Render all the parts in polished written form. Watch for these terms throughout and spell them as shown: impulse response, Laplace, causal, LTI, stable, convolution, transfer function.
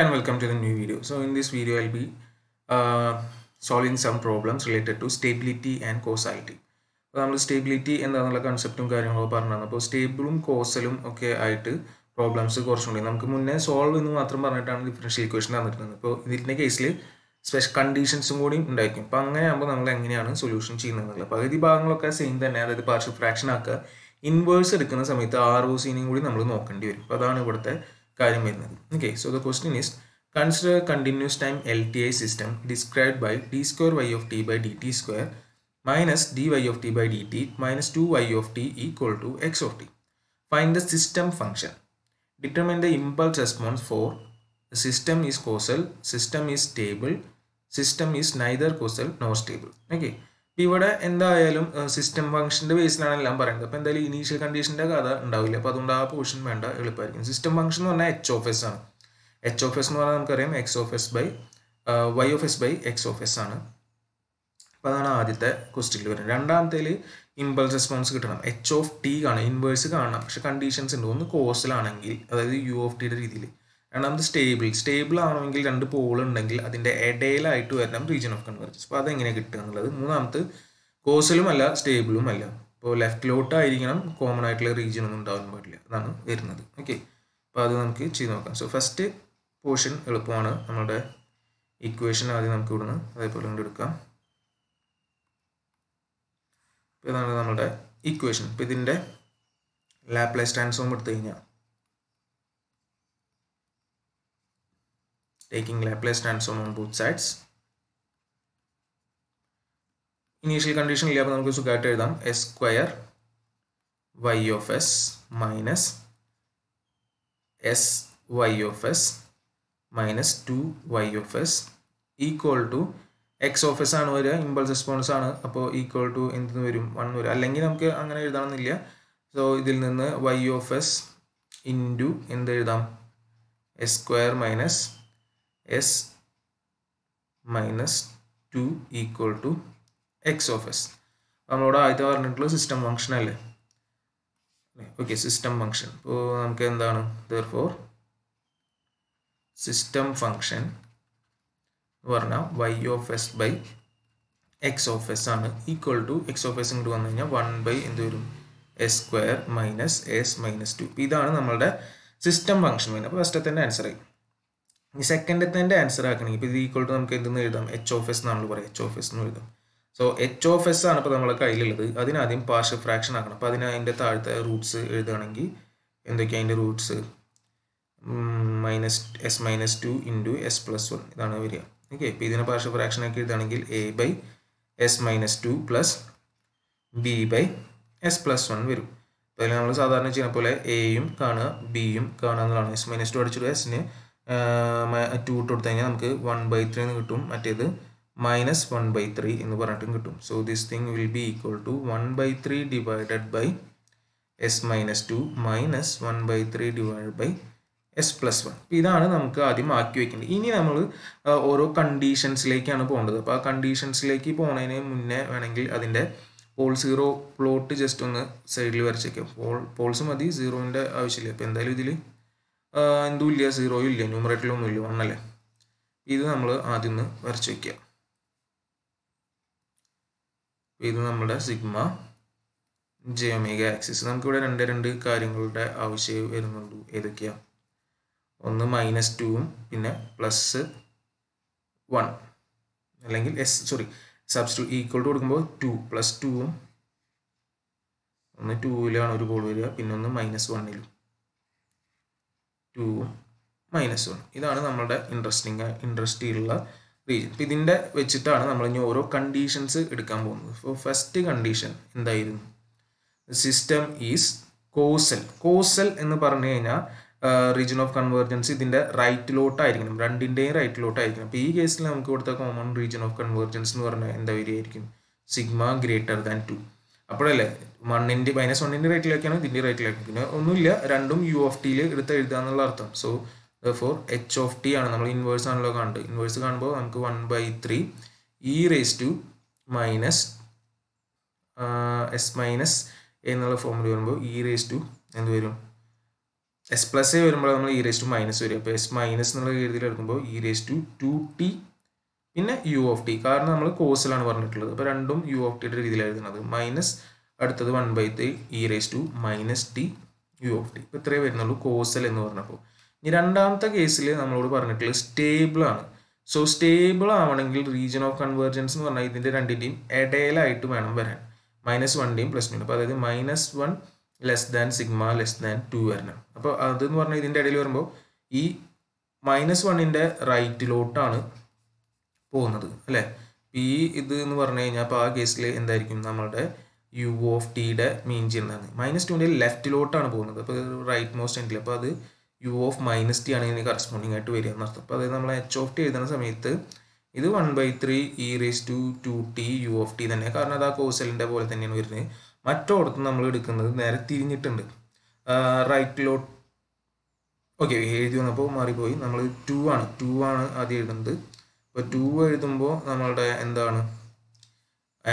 And welcome to the new video. So in this video I'll be solving some problems related to stability and causality. So നമ്മൾ stability എന്താണെന്നുള്ള കൺസെപ്റ്റും കാര്യങ്ങളും പറഞ്ഞാണ്. അപ്പോൾ സ്റ്റേബിളും കോസലും ഒക്കെ ആയിട്ട് പ്രോബ്ലംസ് കുറച്ചുണ്ട്. നമുക്ക് മുന്നേ സോൾവ് എന്ന് മാത്രം പറഞ്ഞിട്ടാണ് ഡിഫറൻഷ്യൽ ഇക്വേഷൻ തന്നിട്ടുള്ളത്. അപ്പോൾ ഇതിന്റെ കേസിൽ സ്പെഷ്യൽ കണ്ടീഷൻസും കൂടി ഉണ്ടായിരിക്കും. അപ്പോൾ അങ്ങനെയാകുമ്പോൾ നമ്മൾ എങ്ങനെയാണ് സൊല്യൂഷൻ ചെയ്യുന്നത്? പകുതി ഭാഗങ്ങളൊക്കെ സെയിം തന്നെ, അതായത് പാർഷ്യൽ ഫ്രാക്ഷൻ ആക്കുക, ഇൻവേഴ്സ് എടുക്കുന്ന സമയത്ത് ROCനെയും കൂടി നമ്മൾ നോക്കേണ്ടി വരും. അപ്പോൾ അതാണ് ഇവിടുത്തെ കാര്യം വരുന്നത്. Okay, so the question is consider continuous time LTI system described by d² y of t by dt² minus dy of t by dt minus 2y of t equal to x of t. Find the system function. Determine the impulse response for the system is causal, system is stable, system is neither causal nor stable. Okay, ഇവിടെ എന്തായാലും system ഫംഗ്ഷൻ്റെ ബേസിലാണ് എല്ലാം പറയുന്നത്. അപ്പോൾ എന്തായാലും initial കണ്ടീഷൻ്റെ കഥ ഉണ്ടാവില്ല. അപ്പോൾ അതുകൊണ്ട് ആ പോർഷൻ വേണ്ട, എളുപ്പമായിരിക്കും. സിസ്റ്റം ഫംഗ്ഷൻ എന്ന് പറഞ്ഞാൽ h(s) ആണ്. h(s) എന്ന് പറഞ്ഞാൽ നമുക്കറിയാം y(s) by x(s) ആണ്. അപ്പോൾ അതാണ് ആദ്യത്തെ ക്വസ്റ്റ്യനിൽ വരുന്നത്. രണ്ടാമത്തേൽ ഇമ്പൾസ് റെസ്പോൺസ് കിട്ടണം. h(t) കാണാം, ഇൻവേഴ്സ് കാണണം. പക്ഷേ കണ്ടീഷൻസ് ഉണ്ട്. ഒന്ന് കോസലാണെങ്കിൽ, അതായത് u(t)യുടെ രീതിയിൽ. രണ്ടാമത് സ്റ്റേബിൾ ആണെങ്കിൽ രണ്ട് പോൾ ഉണ്ടെങ്കിൽ അതിൻ്റെ ഇടയിലായിട്ട് വരണം റീജിയൻ ഓഫ് കൺവെർജൻസ്. അപ്പോൾ അതെങ്ങനെ കിട്ടുക എന്നുള്ളത്. മൂന്നാമത് കോസലും അല്ല സ്റ്റേബിളും അല്ല. അപ്പോൾ ലെഫ്റ്റിലോട്ട് ആയിരിക്കണം, കോമൺ ആയിട്ടുള്ള റീജിയൻ ഒന്നും ഉണ്ടാവാൻ പാടില്ല. അതാണ് വരുന്നത്. ഓക്കെ, അപ്പോൾ അത് നമുക്ക് ചെയ്ത് നോക്കാം. സോ ഫസ്റ്റ് പോർഷൻ എളുപ്പമാണ്. നമ്മുടെ ഇക്വേഷൻ ആദ്യം നമുക്ക് ഇവിടുന്ന് അതേപോലെ കൊണ്ടെടുക്കാം. അപ്പോൾ ഇതാണ് നമ്മുടെ ഇക്വേഷൻ. ഇപ്പോൾ ഇതിൻ്റെ ലാപ്ലേസ് ട്രാൻസ്ഫോം എടുത്തു കഴിഞ്ഞാൽ, taking Laplace transform on both sides. Initial condition ഇല്ല. അപ്പോൾ നമുക്ക് സുഖമായിട്ട് എഴുതാം s² y of s minus s y of s minus 2y of s equal to x of s ആണ് വരിക. ഇമ്പൾസ് റെസ്പോൺസ് ആണ്. അപ്പോൾ ഈക്വൽ ടു എന്തെന്ന് വരും, 1 വരും. അല്ലെങ്കിൽ നമുക്ക് അങ്ങനെ എഴുതാണമെന്നില്ല. സോ ഇതിൽ നിന്ന് y of s ഇൻറ്റു എന്ത് എഴുതാം, s² minus s minus 2 equal to x of s. നമ്മളോട് ആദ്യത്തെ പറഞ്ഞിട്ടുള്ള സിസ്റ്റം ഫംഗ്ഷൻ അല്ലേ. Okay, system function. അപ്പോൾ നമുക്ക് എന്താണ്, therefore സിസ്റ്റം ഫംഗ്ഷൻ എന്ന് പറഞ്ഞാൽ y of s by x of s ആണ്. Equal to x of s ഇങ്ങോട്ട് വന്നു കഴിഞ്ഞാൽ 1 by എന്ത് വരും, s² minus s minus 2. ഇതാണ് നമ്മളുടെ സിസ്റ്റം ഫംഗ്ഷൻ വേണം. അപ്പോൾ ഫസ്റ്റ് തന്നെ ആൻസർ ആയി. ഈ സെക്കൻഡത്തെ ആൻസർ ആക്കണമെങ്കിൽ ഇപ്പോൾ ഇത് ഈക്വൽ ടു നമുക്ക് എന്തെന്ന് എഴുതാം, h(s) നമ്മൾ പറയാം, h(s) എന്ന് എഴുതാം. സോ h(s) ആണ് ഇപ്പോൾ നമ്മളെ കയ്യിലുള്ളത്. അതിനാദ്യം പാർഷ്യൽ ഫ്രാക്ഷൻ ആക്കണം. അപ്പോൾ അതിന് അതിൻ്റെ താഴത്തെ റൂട്ട്സ് എഴുതുകയാണെങ്കിൽ എന്തൊക്കെയാണ് അതിൻ്റെ roots, -s minus 2 × s plus 1 ഇതാണ് വരിക. ഓക്കെ, ഇപ്പോൾ ഇതിനെ പാർഷ്യൽ ഫ്രാക്ഷൻ ആക്കി എഴുതുകയാണെങ്കിൽ a by s minus 2 plus b by s plus 1 വരും. അപ്പോൾ അതിൽ നമ്മൾ സാധാരണ ചെയ്യുന്ന പോലെ എയും കാണുക ബിയും കാണുക എന്നുള്ളതാണ്. s minus 2 അടിച്ചിട്ട് എസിന് 2 ഇട്ട് കൊടുത്തു കഴിഞ്ഞാൽ നമുക്ക് 1/3 എന്ന് കിട്ടും. മറ്റേത് -1/3 എന്ന് പറഞ്ഞിട്ടും കിട്ടും. So this thing will be equal to 1/3 / s minus 2 - 1/3 / s plus 1. ഇതാണ് നമുക്ക് ആദ്യം ആക്കി വയ്ക്കേണ്ടത്. ഇനി നമ്മൾ ഓരോ കണ്ടീഷൻസിലേക്കാണ് പോകേണ്ടത്. അപ്പോൾ ആ കണ്ടീഷൻസിലേക്ക് പോകുന്നതിന് മുന്നേ വേണമെങ്കിൽ അതിൻ്റെ pole 0 പ്ലോട്ട് ജസ്റ്റ് ഒന്ന് സൈഡിൽ വരച്ചേക്കാം. പോൾസ് മതി, സീറോൻ്റെ ആവശ്യമില്ല. അപ്പോൾ എന്തായാലും ഇതിൽ എന്തും ഇല്ല, സീറോയും ഇല്ല, ന്യൂമറേറ്ററിലൊന്നും ഇല്ല, 1 അല്ലേ. ഇത് നമ്മൾ ആദ്യം ഒന്ന് വരച്ച് വയ്ക്കുക. ഇത് നമ്മുടെ സിഗ്മ j⍵ ആക്സിസ്. നമുക്കിവിടെ രണ്ട് കാര്യങ്ങളുടെ ആവശ്യം വരുന്നുള്ളൂ. ഏതൊക്കെയാണ്, ഒന്ന് -2 പിന്നെ +1, അല്ലെങ്കിൽ ഈക്വൽ ടു കൊടുക്കുമ്പോൾ 2 + 2, ഒന്ന് 2ലാണ് ഒരു പോൾ വരിക, പിന്നെ ഒന്ന് -1ലും 2 - 1. ഇതാണ് നമ്മുടെ ഇൻട്രസ്റ്റിലുള്ള റീജിയൻ. അപ്പോൾ ഇതിൻ്റെ വെച്ചിട്ടാണ് നമ്മൾ ഇനി ഓരോ കണ്ടീഷൻസ് എടുക്കാൻ പോകുന്നത്. അപ്പോൾ ഫസ്റ്റ് കണ്ടീഷൻ എന്തായിരുന്നു, സിസ്റ്റം ഈസ് കോസൽ. കോസൽ എന്ന് പറഞ്ഞു കഴിഞ്ഞാൽ റീജിയൻ ഓഫ് കൺവേർജൻസ് ഇതിൻ്റെ റൈറ്റിലോട്ടായിരിക്കണം, രണ്ടിൻ്റെയും റൈറ്റിലോട്ടായിരിക്കണം. അപ്പോൾ ഈ കേസിൽ നമുക്ക് ഇവിടുത്തെ കോമൺ റീജിയൻ ഓഫ് കൺവേർജൻസ് എന്ന് പറഞ്ഞാൽ എന്താ വരികയായിരിക്കും, സിഗ്മ > 2. അപ്പോഴല്ലേ 1ൻ്റെ -1ൻ്റെ റൈറ്റിലേക്കാണ്, ഇതിൻ്റെ റൈറ്റിലേക്കാണ്. പിന്നെ ഒന്നുമില്ല, രണ്ടും u(t)യിൽ എടുത്ത് എഴുതുക എന്നുള്ള അർത്ഥം. സോ therefore h(t) ആണ് നമ്മൾ ഇൻവേഴ്സ് ആണല്ലോ കാണുന്നത്. ഇൻവേഴ്സ് കാണുമ്പോൾ നമുക്ക് 1/3 e⁻¹s - എന്നുള്ള ഫോമിൽ വരുമ്പോൾ e⁻² എന്ത് വരും, s plus e വരുമ്പോൾ നമ്മൾ e raised to minus വരും. അപ്പോൾ s minus എന്നുള്ള രീതിയിൽ എടുക്കുമ്പോൾ e raised to 2t പിന്നെ u of t, കാരണം നമ്മൾ കോസൽ ആണ് പറഞ്ഞിട്ടുള്ളത്. അപ്പോൾ രണ്ടും u of t യുടെ രീതിയിലാണ് എഴുതുന്നത്. മൈനസ് അടുത്തത് 1/3 e raised to minus t u of t. ഇപ്പോൾ ഇത്രയേ വരുന്നുള്ളൂ കോസൽ എന്ന് പറഞ്ഞപ്പോൾ. ഇനി രണ്ടാമത്തെ കേസിൽ നമ്മളോട് പറഞ്ഞിട്ടുള്ളത് സ്റ്റേബിൾ ആണ്. സോ സ്റ്റേബിൾ ആവണമെങ്കിൽ റീജിയൻ ഓഫ് കൺവേർജൻസ് എന്ന് പറഞ്ഞാൽ ഇതിൻ്റെ രണ്ടിൻ്റെയും ഇടയിലായിട്ട് വേണം വരാൻ. മൈനസ് വണ്ണിൻ്റെയും പ്ലസ് ടു. അപ്പോൾ അതായത് minus 1 less than sigma less than 2 വരണം. അപ്പോൾ അതെന്ന് പറഞ്ഞാൽ ഇതിൻ്റെ ഇടയിൽ വരുമ്പോൾ ഈ മൈനസ് വണ്ണിൻ്റെ റൈറ്റിലോട്ടാണ് പോകുന്നത് അല്ലേ. ഈ ഇത് എന്ന് പറഞ്ഞു കഴിഞ്ഞാൽ അപ്പോൾ ആ കേസിൽ എന്തായിരിക്കും നമ്മളുടെ യു ഓഫ് ടിയുടെ മീൻ ചെയ്യുന്നതാണ്. മൈനസ് ടുവിൻ്റെ ലെഫ്റ്റിലോട്ടാണ് പോകുന്നത്. അപ്പോൾ റൈറ്റ് മോസ്റ്റ് എൻഡിൽ. അപ്പോൾ അത് യു ഓഫ് മൈനസ് ടി ആണ് ഇതിന് കറസ്പോണ്ടിങ് ആയിട്ട് വരിക എന്നർത്ഥം. അപ്പോൾ അതായത് നമ്മൾ എച്ച് ഓഫ് ടി എഴുതുന്ന സമയത്ത് ഇത് 1/3 e raise to 2t u of t തന്നെ, കാരണം അത് ആ കോസലിൻ്റെ പോലെ തന്നെയാണ് വരുന്നത്. മറ്റോടത്ത് നമ്മൾ എടുക്കുന്നത് നേരെ തിരിഞ്ഞിട്ടുണ്ട്, റൈറ്റിലോട്ട്. ഓക്കെ, എഴുതി വന്നപ്പോൾ മാറിപ്പോയി. നമ്മൾ 2 ആണ് ആദ്യം എഴുതുന്നത്. ഇപ്പോൾ 2 എഴുതുമ്പോൾ നമ്മളുടെ എന്താണ്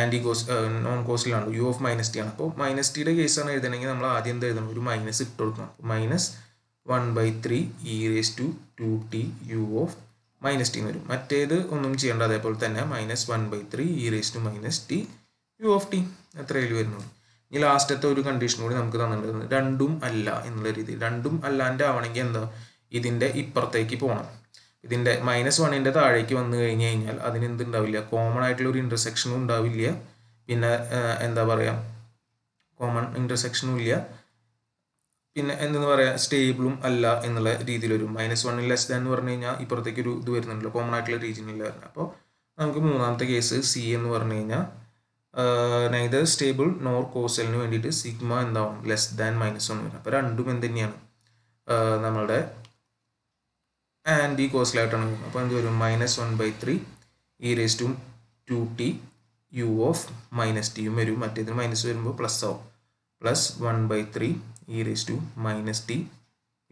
ആൻറ്റി കോസ് നോൺ കോസിലാണ്, യു ഓഫ് മൈനസ് ടി ആണ്. അപ്പോൾ മൈനസ് ടിയുടെ കേസാണ് എഴുതണമെങ്കിൽ നമ്മൾ ആദ്യം എന്ത് എഴുതണം, ഒരു മൈനസ് ഇട്ട് കൊടുക്കണം. Minus 1/3 e raise to 2t u of minus t എന്ന് വരും. മറ്റേത് ഒന്നും ചെയ്യേണ്ട, അതേപോലെ തന്നെ minus 1/3 e raise to minus T U of t അത്രയിൽ വരുന്നുള്ളൂ. ഇനി ലാസ്റ്റത്തെ ഒരു കണ്ടീഷൻ കൂടി നമുക്ക് തന്നിട്ടുണ്ട്, രണ്ടും അല്ല എന്നുള്ള രീതിയിൽ. രണ്ടും അല്ലാൻ്റെ ആവണമെങ്കിൽ എന്താ, ഇതിൻ്റെ ഇപ്പുറത്തേക്ക് പോകണം. ഇതിൻ്റെ മൈനസ് വണ്ണിൻ്റെ താഴേക്ക് വന്നു കഴിഞ്ഞ് കഴിഞ്ഞാൽ അതിന് എന്തുണ്ടാവില്ല, കോമൺ ആയിട്ടുള്ള ഒരു ഇൻ്റർസെക്ഷനും ഉണ്ടാവില്ല. പിന്നെ എന്താ പറയുക, കോമൺ ഇൻ്റർസെക്ഷനും ഇല്ല. പിന്നെ എന്തെന്ന് പറയുക, സ്റ്റേബിളും അല്ല എന്നുള്ള രീതിയിൽ വരും. മൈനസ് വണ്ണിൽ ലെസ് ദാൻ എന്ന് പറഞ്ഞു കഴിഞ്ഞാൽ ഇപ്പുറത്തേക്ക് ഒരു ഇത് വരുന്നുണ്ടല്ലോ, കോമൺ ആയിട്ടുള്ള റീജിയനില്ല വരുന്നത്. അപ്പോൾ നമുക്ക് മൂന്നാമത്തെ കേസ് സി എന്ന് പറഞ്ഞു കഴിഞ്ഞാൽ നൈദർ സ്റ്റേബിൾ നോർ കോസലിന് വേണ്ടിയിട്ട് സിഗ്മ എന്താവും, ലെസ് ദാൻ മൈനസ് 1 വരും. അപ്പോൾ രണ്ടും എന്ത് തന്നെയാണ്, നമ്മളുടെ ആൻറ്റി കോസലായിട്ടാണ് വരുന്നത്. അപ്പോൾ എന്ത് വരും, minus 1/3 e raise to 2t u of minus ടിയും വരും. മറ്റേതിന് മൈനസ് വരുമ്പോൾ പ്ലസ് ആവും, plus 1/3 e raise to minus T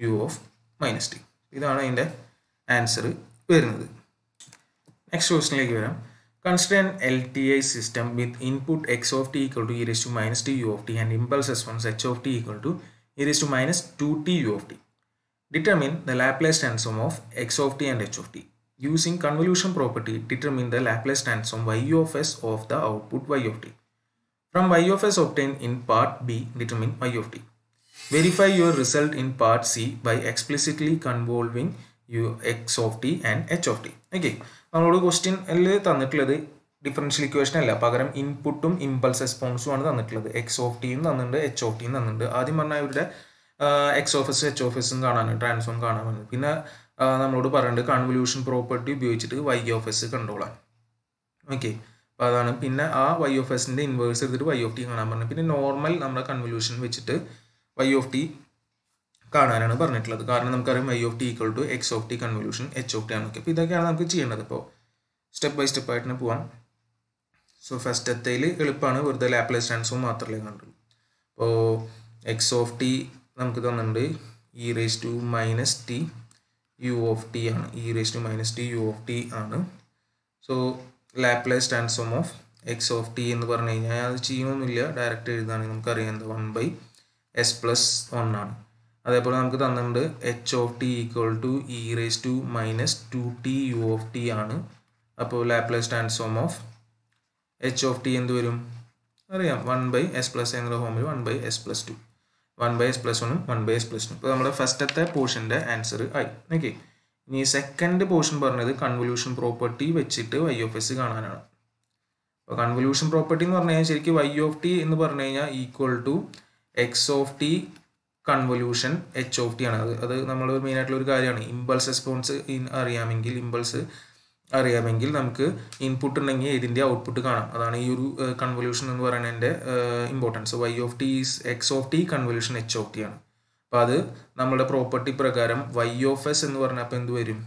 U of minus t. ഇതാണ് അതിൻ്റെ ആൻസർ വരുന്നത്. നെക്സ്റ്റ് ക്വസ്റ്റിനിലേക്ക് വരാം. Consider L T I system with input x of T equal to e raise to minus T U of t and impulse response h of T equal to e raise to minus 2t u of t. Determine the Laplace transform of x of t and h of t. Using convolution property, determine the Laplace transform y of s of the output y of t. From y of s obtained in part b, determine y of t. Verify your result in part c by explicitly convolving your x of t and h of t. Okay, നമ്മളോട് question അല്ലേ തന്നിട്ടുള്ളത്, differential equation അല്ല, പകരം ഇൻപുട്ടും impulse റെസ്പോൺസും ആണ് തന്നിട്ടുള്ളത്. X of ടിയും തന്നിട്ടുണ്ട്, എച്ച് ഓഫ് ടിയും തന്നിട്ടുണ്ട്. ആദ്യം പറഞ്ഞാൽ ഇവരുടെ x of s h of എസും കാണാനും ട്രാൻസ്ഫോം കാണാൻ പറ്റും. പിന്നെ നമ്മളോട് പറയേണ്ടത് കൺവല്യൂഷൻ പ്രോപ്പർട്ടി ഉപയോഗിച്ചിട്ട് വൈ ഓഫ് എസ് കണ്ടോളാം. ഓക്കെ, അപ്പോൾ അതാണ്. പിന്നെ ആ വൈ ഓഫ് എസിൻ്റെ ഇൻവേഴ്സ് എടുത്തിട്ട് വൈ ഓഫ് ടി കാണാൻ പറഞ്ഞു. പിന്നെ നോർമൽ നമ്മുടെ കൺവല്യൂഷൻ വെച്ചിട്ട് വൈ ഓഫ് ടി കാണാനാണ് പറഞ്ഞിട്ടുള്ളത്, കാരണം നമുക്കറിയാം y of T equal to x of t convolution h of t ആണ്. ഓക്കെ, അപ്പോൾ ഇതൊക്കെയാണ് നമുക്ക് ചെയ്യേണ്ടത്. ഇപ്പോൾ സ്റ്റെപ്പ് ബൈ സ്റ്റെപ്പ് ആയിട്ട് പോകാം. സോ ഫസ്റ്റത്തേൽ എളുപ്പമാണ്, വെറുതെ ലാപ്ലേസ് ട്രാൻസ്ഫോം മാത്രമല്ലേ കണ്ടുള്ളൂ. അപ്പോൾ എക്സ് ഓഫ് ടി നമുക്ക് തന്നിട്ടുണ്ട് e raise to minus T U of t ആണ്, e raise to minus T U of t ആണ്. So Laplace transform of x of T എന്ന് പറഞ്ഞു കഴിഞ്ഞാൽ അത് ചെയ്യണമെന്നില്ല, ഡയറക്റ്റ് എഴുതുകയാണെങ്കിൽ നമുക്കറിയാം എന്താ, 1/s പ്ലസ് 1 ആണ്. അതേപോലെ നമുക്ക് തന്നിട്ടുണ്ട് h of T equal to e raise to minus 2t u of t ആണ്. അപ്പോൾ Laplace transform of h of t എന്ത് വരും അറിയാം, 1/s പ്ലസ് എന്നുള്ള ഫോമിൽ 1/s plus 2, 1/s plus 1ഉം 1/s plus 2. ഇപ്പോൾ നമ്മുടെ ഫസ്റ്റത്തെ പോർഷൻ്റെ ആൻസർ ആയി. ഓക്കെ, ഇനി സെക്കൻഡ് പോർഷൻ പറഞ്ഞത് കൺവല്യൂഷൻ പ്രോപ്പർട്ടി വെച്ചിട്ട് വൈ ഓഫ് എസ് കാണാനാണ്. അപ്പോൾ കൺവല്യൂഷൻ പ്രോപ്പർട്ടി എന്ന് പറഞ്ഞു കഴിഞ്ഞാൽ ശരിക്കും വൈ ഓഫ് ടി എന്ന് പറഞ്ഞു കഴിഞ്ഞാൽ equal to x of t convolution h of t ആണ്. അത് നമ്മൾ മെയിൻ ആയിട്ടുള്ള ഒരു കാര്യമാണ്. ഇമ്പൾസ് റെസ്പോൺസ് അറിയാമെങ്കിൽ, ഇമ്പൾസ് അറിയാമെങ്കിൽ നമുക്ക് ഇൻപുട്ട് ഉണ്ടെങ്കിൽ ഇതിൻ്റെ ഔട്ട്പുട്ട് കാണാം. അതാണ് ഈ ഒരു കൺവല്യൂഷൻ എന്ന് പറയുന്നതിൻ്റെ importance. Y of t is x of t convolution h of t ആണ്. അപ്പോൾ അത് നമ്മുടെ പ്രോപ്പർട്ടി പ്രകാരം വൈ ഓഫ് എസ് എന്ന് പറഞ്ഞാൽ അപ്പോൾ എന്ത് വരും,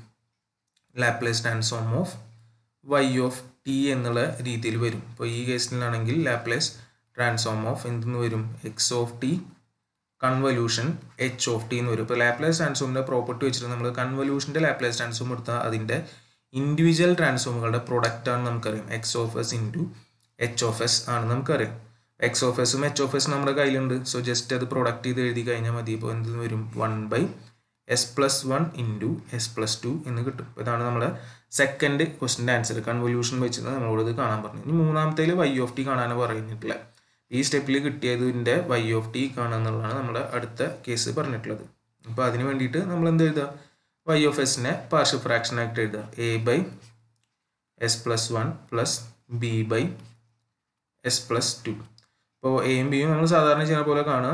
Laplace transform of y of t എന്നുള്ള രീതിയിൽ വരും. ഇപ്പോൾ ഈ കേസിലാണെങ്കിൽ ലാപ്ലേസ് ട്രാൻസ്ഫോം ഓഫ് എന്തെന്ന് വരും, x of t convolution h of T എന്ന് വരും. ഇപ്പോൾ ലാപ്ലേസ് ട്രാൻസ്ഫോമിൻ്റെ പ്രോപ്പർട്ടി വെച്ചിട്ട് നമ്മൾ കൺവല്യൂഷൻ്റെ ലാപ്ലേസ് ട്രാൻസ്ഫോം എടുത്താൽ അതിൻ്റെ ഇൻഡിവിജ്വൽ ട്രാൻസ്ഫോമുകളുടെ പ്രൊഡക്റ്റാണ് നമുക്കറിയാം. X of s into h of s ആണ് നമുക്കറിയാം. X of S ഉം H of S നമ്മുടെ കയ്യിലുണ്ട്. സോ ജസ്റ്റ് അത് പ്രൊഡക്റ്റ് ചെയ്ത് എഴുതി കഴിഞ്ഞാൽ മതി. ഇപ്പോൾ എന്തെന്ന് വരും 1/(S+1)(S+2) എന്ന് കിട്ടും. ഇതാണ് നമ്മുടെ സെക്കൻഡ് ക്വസ്റ്റിൻ്റെ ആൻസർ. കൺവൊല്യൂഷൻ വെച്ചിട്ട് നമ്മളോട് ഇത് കാണാൻ പറഞ്ഞു. ഇനി മൂന്നാമത്തേൽ y(t) കാണാനാണ് പറഞ്ഞിട്ടുള്ളത്. ഈ സ്റ്റെപ്പിൽ കിട്ടിയതിൻ്റെ y(t) കാണാന്നുള്ളതാണ് നമ്മുടെ അടുത്ത കേസ് പറഞ്ഞിട്ടുള്ളത്. അപ്പോൾ അതിന് വേണ്ടിയിട്ട് നമ്മൾ എന്ത് എഴുതുക, y(s)നെ പാർഷ്യൽ ഫ്രാക്ഷൻ ആയിട്ട് എഴുതുക. a/(S+1)+b/(S+2). അപ്പോൾ എയും ബിയും നമ്മൾ സാധാരണ ചെയ്യുന്ന പോലെ കാണുക.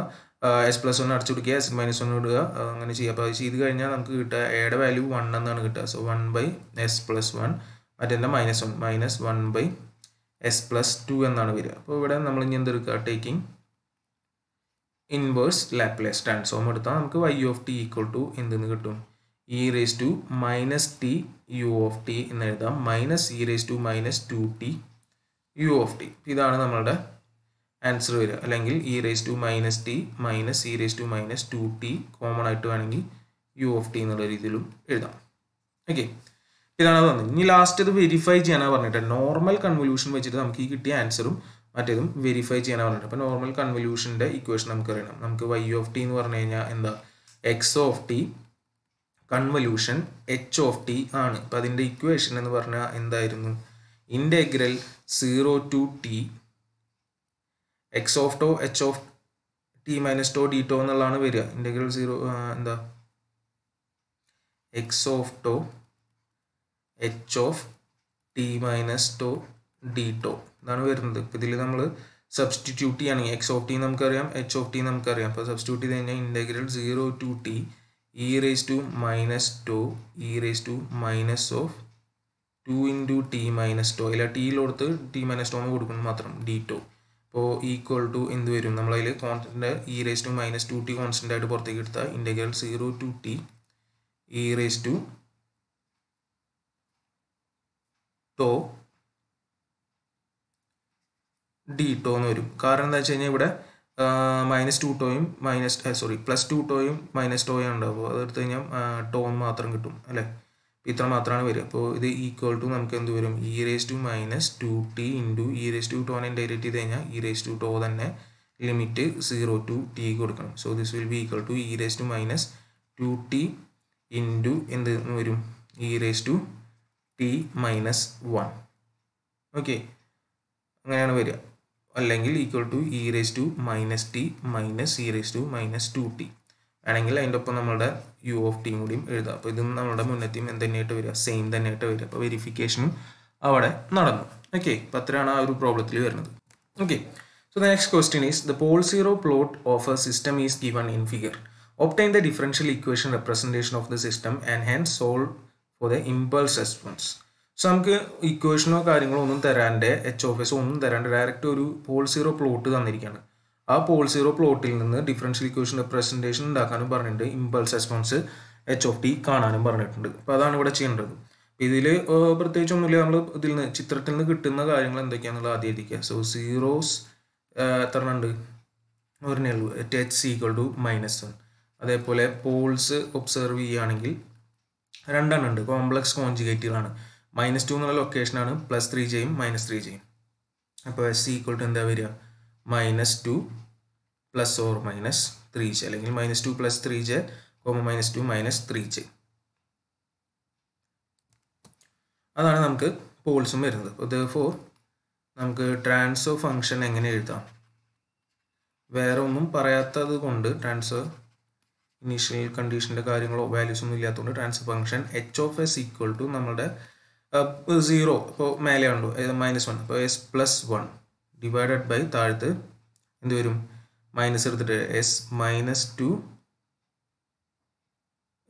s+1 അടിച്ചു കൊടുക്കുക, s-1 ഇടുക, അങ്ങനെ ചെയ്യുക. അപ്പോൾ ചെയ്ത് കഴിഞ്ഞാൽ നമുക്ക് കിട്ടുക എയുടെ വാല്യൂ 1 എന്നാണ് കിട്ടുക. സോ 1/(S+1) മറ്റേ -1 -1/(S+2) എന്നാണ് വരിക. അപ്പോൾ ഇവിടെ നമ്മൾ ഇനി എന്തെടുക്കുക, ടേക്കിംഗ് ഇൻവേഴ്സ് ലാപ്ലേസ് ട്രാൻസ്ഫോം എടുത്താൽ നമുക്ക് y(t) എന്തെന്ന് കിട്ടും, e−t u(t) എന്ന് എഴുതാം. -e−2t u(t). ഇതാണ് നമ്മളുടെ ആൻസർ വരിക. അല്ലെങ്കിൽ e−t − e−2t കോമൺ ആയിട്ട് വേണമെങ്കിൽ u(t) എന്നുള്ള രീതിയിലും എഴുതാം. ഓക്കെ, ഇതാണ് പറഞ്ഞത്. ഇനി ലാസ്റ്റ് ഇത് വെരിഫൈ ചെയ്യാനാണ് പറഞ്ഞിട്ട് നോർമൽ കൺവല്യൂഷൻ വെച്ചിട്ട് നമുക്ക് ഈ കിട്ടിയ ആൻസറും മറ്റേതും വെരിഫൈ ചെയ്യാനാണ് പറഞ്ഞിട്ട്. അപ്പോൾ നോർമൽ കൺവല്യൂഷൻ്റെ ഇക്വേഷൻ നമുക്ക് അറിയണം. നമുക്ക് y(t) എന്ന് പറഞ്ഞു കഴിഞ്ഞാൽ എന്താ, x(t) കൺവല്യൂഷൻ h(t) ആണ്. അപ്പം അതിൻ്റെ ഇക്വേഷൻ എന്ന് പറഞ്ഞാൽ എന്തായിരുന്നു, (0 to t) x(h(t)−τ dτ) എന്നുള്ളതാണ് വരിക. (x(t)−τ dτ) എന്നാണ് വരുന്നത്. ഇതിൽ നമ്മൾ സബ്സ്റ്റിറ്റ്യൂട്ട് ചെയ്യുകയാണെങ്കിൽ x(t) നമുക്കറിയാം, h(t) നമുക്കറിയാം. അപ്പോൾ സബ്സ്റ്റിറ്റ്യൂട്ട് ചെയ്ത് കഴിഞ്ഞാൽ (0 to t e−τ e−−2 അല്ല, tയിലോടുത്ത് t−τ എന്ന് കൊടുക്കുന്നത് മാത്രം dτ. അപ്പോൾ ഈക്വൽ ടു എന്ത് വരും, നമ്മളതിൽ കോൺസ്റ്റൻ്റ് e−2t കോൺസ്റ്റൻ്റ് ആയിട്ട് പുറത്തേക്ക് എടുത്താൽ (0 to t e−τ dτ) എന്ന് വരും. കാരണം എന്താ വെച്ച് കഴിഞ്ഞാൽ ഇവിടെ പ്ലസ് 2 ടോയും മൈനസ് ടോയും ഉണ്ടാവും. അതെടുത്ത് കഴിഞ്ഞാൽ ടോ മാത്രം കിട്ടും, അല്ലേ? ഇത്ര മാത്രമാണ് വരിക. അപ്പോൾ ഇത് ഈക്വൽ ടു നമുക്ക് എന്ത് വരും, e−2t × e²ടോനെ ഡയറക്റ്റ് ചെയ്ത് കഴിഞ്ഞാൽ e²ടോ തന്നെ ലിമിറ്റ് 0 to t കൊടുക്കണം. So this will be equal to e−2t × എന്ത് വരും, e−t−1. ഓക്കെ, അങ്ങനെയാണ് വരിക. അല്ലെങ്കിൽ ഈക്വൽ ടു e−t − e−2t ആണെങ്കിൽ അതിൻ്റെ ഒപ്പം നമ്മുടെ u(t) കൂടിയും എഴുതാം. അപ്പോൾ ഇതും നമ്മുടെ മുന്നത്തെയും എന്തെന്നായിട്ട് വരിക, സെയിം തന്നെയായിട്ട് വരിക. അപ്പോൾ വെരിഫിക്കേഷനും അവിടെ നടന്നു. ഓക്കെ, അപ്പോൾ അത്രയാണ് ആ ഒരു പ്രോബ്ലത്തിൽ വരുന്നത്. Okay, so the next question is the pole zero plot of a system is given in figure. Obtain the differential equation representation of the system and hand solve for the impulse response. So നമുക്ക് ഇക്വേഷനോ കാര്യങ്ങളോ ഒന്നും തരാണ്ട്, h(s) ഒന്നും തരാണ്ട് direct ഒരു pole zero plot തന്നിരിക്കുകയാണ്. ആ പോൾ സീറോ പ്ലോട്ടിൽ നിന്ന് ഡിഫറൻഷ്യൽ ഇക്വേഷൻ റെപ്രസെൻറ്റേഷൻ ഉണ്ടാക്കാനും പറഞ്ഞിട്ടുണ്ട്, ഇമ്പൾസ് റെസ്പോൺസ് h(t) കാണാനും പറഞ്ഞിട്ടുണ്ട്. അപ്പോൾ അതാണ് ഇവിടെ ചെയ്യേണ്ടത്. ഇതിൽ പ്രത്യേകിച്ചൊന്നുമില്ല, നമ്മൾ ഇതിൽ നിന്ന് ചിത്രത്തിൽ നിന്ന് കിട്ടുന്ന കാര്യങ്ങൾ എന്തൊക്കെയാണെന്നുള്ളത് ആദ്യം എഴുതിക്കുക. സോ സീറോസ് എത്ര ഉണ്ട്, ഒരെണ്ണേ ഉള്ളൂ, h = -1. അതേപോലെ പോൾസ് ഒബ്സർവ് ചെയ്യുകയാണെങ്കിൽ രണ്ടെണ്ണം ഉണ്ട്, കോംപ്ലക്സ് കോൺജുഗേറ്റുകളാണ്. -2 എന്നുള്ള ലൊക്കേഷനാണ്, +3j ഉം -3j ഉം. അപ്പോൾ s = എന്താ വരിക, -2 ± 3j, അല്ലെങ്കിൽ -2 + 3j (−2 - 3j). അതാണ് നമുക്ക് പോൾസും വരുന്നത്. അപ്പോൾ therefore നമുക്ക് ട്രാൻസ്ഫർ ഫംഗ്ഷൻ എങ്ങനെ എഴുതാം, വേറെ ഒന്നും പറയാത്തത് കൊണ്ട്, ട്രാൻസ്ഫർ ഇനീഷ്യൽ കണ്ടീഷൻ്റെ കാര്യങ്ങളോ വാല്യൂസൊന്നും ഇല്ലാത്തതുകൊണ്ട് ട്രാൻസ്ഫർ ഫംഗ്ഷൻ h(s) നമ്മുടെ 0 ഇപ്പോൾ മേലെ ഉണ്ടോ -1, അപ്പോൾ s+1 / താഴത്ത് എന്ത് വരും, മൈനസ് എടുത്തിട്ട് s-2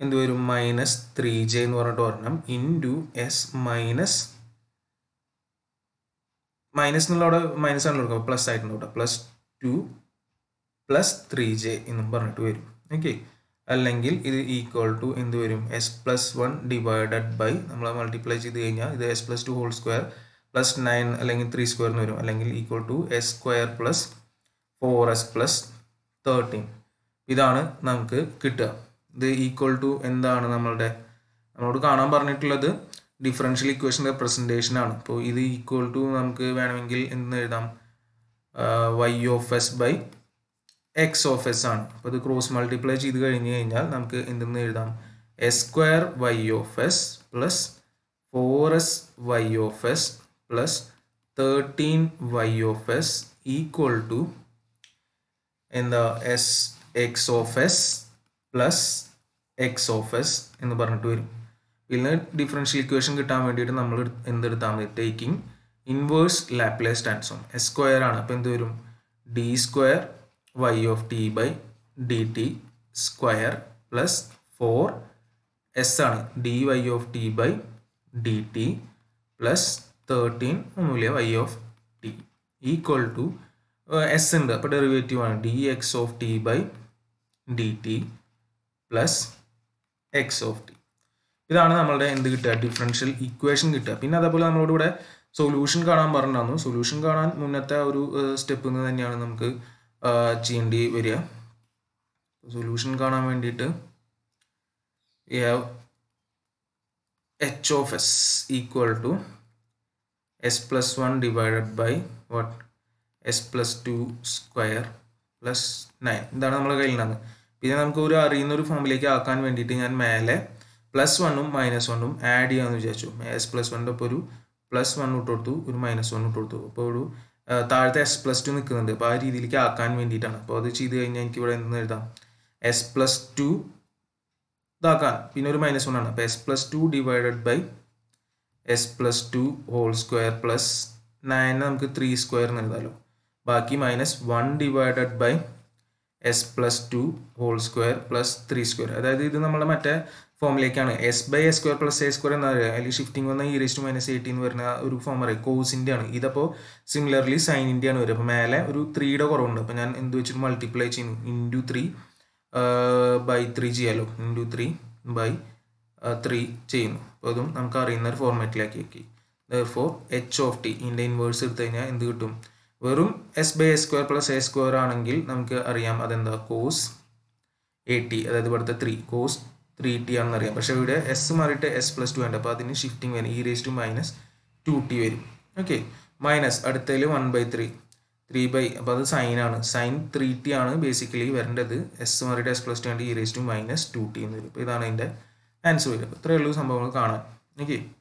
എന്ത് വരും, -3j എന്ന് പറഞ്ഞിട്ട് വരണം × s - എന്നുള്ള അവിടെ മൈനസ് ആണ് കൊടുക്കുക, പ്ലസ് ആയിട്ടുണ്ട് കേട്ടോ, +2 + 3j എന്നും പറഞ്ഞിട്ട് വരും. ഓക്കെ, അല്ലെങ്കിൽ ഇത് ഈക്വൽ ടു എന്ത് വരും, s+1 / നമ്മൾ മൾട്ടിപ്ലൈ ചെയ്ത് കഴിഞ്ഞാൽ ഇത് s+2 ² + 9 അല്ലെങ്കിൽ 3² എന്ന് വരും. അല്ലെങ്കിൽ ഈക്വൽ ടു s² + 4s + 13. ഇതാണ് നമുക്ക് കിട്ടുക. ഇത് ഈക്വൽ ടു എന്താണ്, നമ്മളോട് കാണാൻ പറഞ്ഞിട്ടുള്ളത് ഡിഫറൻഷ്യൽ ഇക്വേഷൻ്റെ റെപ്രസെൻറ്റേഷൻ ആണ്. അപ്പോൾ ഇത് ഈക്വൽ ടു നമുക്ക് വേണമെങ്കിൽ എന്തെന്ന് എഴുതാം, y of s by x of s ആണ്. അപ്പോൾ ഇത് ക്രോസ് മൾട്ടിപ്ലൈ ചെയ്ത് കഴിഞ്ഞു കഴിഞ്ഞാൽ നമുക്ക് എന്തെന്ന് എഴുതാം, s square y of s plus 4s y of s plus 13 y of s equal to എന്താ s x of s plus x of s എന്ന് പറഞ്ഞിട്ട് വരും. ഇതിന് ഡിഫറൻഷ്യൽ ഇക്വേഷൻ കിട്ടാൻ വേണ്ടിയിട്ട് നമ്മൾ എന്തെടുത്താൽ മതി, taking inverse Laplace transform. s square ആണ്, അപ്പോൾ എന്ത് വരും, d square y of t by dt square plus 4s ആണ്, dy of t by dt plus 13 മൂല്യം y of t equal to s ഉണ്ട്, അപ്പോൾ ഡെറിവേറ്റീവ് ആണ് dx of t by dt plus x of t. ഇതാണ് നമ്മളുടെ എന്ത് കിട്ടുക, differential equation കിട്ടുക. പിന്നെ അതേപോലെ നമ്മളോട് ഇവിടെ സൊല്യൂഷൻ കാണാൻ പറഞ്ഞു. സൊല്യൂഷൻ കാണാൻ മുന്നത്തെ ഒരു സ്റ്റെപ്പിൽ നിന്ന് തന്നെയാണ് നമുക്ക് ചെയ്യേണ്ടി വരിക. സൊല്യൂഷൻ കാണാൻ വേണ്ടിയിട്ട് we have h of s equal to s plus one divided by what, s plus two square plus 9. ഇതാണ് നമ്മുടെ കയ്യിലുണ്ടാകുന്നത്. പിന്നെ നമുക്ക് ഒരു അറിയുന്നൊരു ഫോമിലേക്ക് ആക്കാൻ വേണ്ടിയിട്ട് ഞാൻ മേലെ പ്ലസ് വണ്ണും മൈനസ് വണ്ണും ആഡ് ചെയ്യാമെന്ന് വിചാരിച്ചു. എസ് പ്ലസ് വണ്ണിൻ്റെ ഒപ്പം ഒരു പ്ലസ് വൺ ഇട്ട് കൊടുത്തു, ഒരു മൈനസ് വൺ ഇട്ട് കൊടുത്തു. അപ്പോൾ ഒരു താഴത്തെ എസ് പ്ലസ് ടു നിൽക്കുന്നുണ്ട്, അപ്പോൾ ആ രീതിയിലേക്ക് ആക്കാൻ വേണ്ടിയിട്ടാണ്. അപ്പോൾ അത് ചെയ്ത് കഴിഞ്ഞാൽ എനിക്ക് ഇവിടെ എന്തെന്ന് എഴുതാം, എസ് പ്ലസ് ടു ഇതാക്കാൻ പിന്നെ ഒരു മൈനസ് വൺ ആണ്, അപ്പോൾ s plus two divided by S plus two whole square plus 9 നമുക്ക് 3 സ്ക്വയർ എന്ന് എഴുതാമല്ലോ. ബാക്കി minus 1 divided by S plus two whole square plus 3 square. അതായത് ഇത് നമ്മളെ മറ്റേ ഫോമിലേക്കാണ്, s by S square plus A square എന്ന് പറയുക. അതിൽ ഷിഫ്റ്റിംഗ് വന്ന ഇ റൈസ് ടു മൈനസ് 18 എന്ന് വരുന്ന ഒരു ഫോം പറയും, കോസിൻ്റെ ആണ് ഇതപ്പോൾ. സിമിലർലി സൈനിൻ്റെ ആണ് വരും. അപ്പോൾ മേലെ ഒരു 3യുടെ കുറവുണ്ട്, അപ്പോൾ ഞാൻ എന്ത് വെച്ചിട്ട് മൾട്ടിപ്ലൈ ചെയ്യുന്നു, ഇൻറ്റു 3 ബൈ 3 ചെയ്യാമല്ലോ, ഇൻറ്റു 3 ബൈ 3 ചെയ്യുന്നു. അപ്പോൾ അതും നമുക്ക് അറിയുന്ന ഒരു ഫോർമാറ്റിലാക്കി വെക്കി. Therefore h of t ഇതിൻ്റെ ഇൻവേഴ്സ് എടുത്തു കഴിഞ്ഞാൽ എന്ത് കിട്ടും, വെറും S by S square plus A square ആണെങ്കിൽ നമുക്ക് അറിയാം അതെന്താ, കോസ് എ ടി, അതായത് ഇവിടുത്തെ 3 കോസ് 3t ആണെന്നറിയാം. പക്ഷേ ഇവിടെ എസ് മാറിയിട്ട് എസ് പ്ലസ് ടു ഉണ്ട്, അപ്പോൾ അതിന് ഷിഫ്റ്റിംഗ് വരും, e raise to minus 2t വരും. ഓക്കെ, മൈനസ് അടുത്തതിൽ 1/3 3 ബൈ, അപ്പോൾ അത് സൈനാണ്, സൈൻ 3t ആണ് ബേസിക്കലി വരേണ്ടത്. എസ് മാറിയിട്ട് എസ് പ്ലസ് ടു ഉണ്ട്, e raise to minus 2t എന്ന് വരും. അപ്പോൾ ഇതാണ് അതിൻ്റെ ആൻസർ വരും. അപ്പോൾ ഇത്രയേ ഉള്ളൂ സംഭവങ്ങൾ കാണാൻ. ഓക്കെ.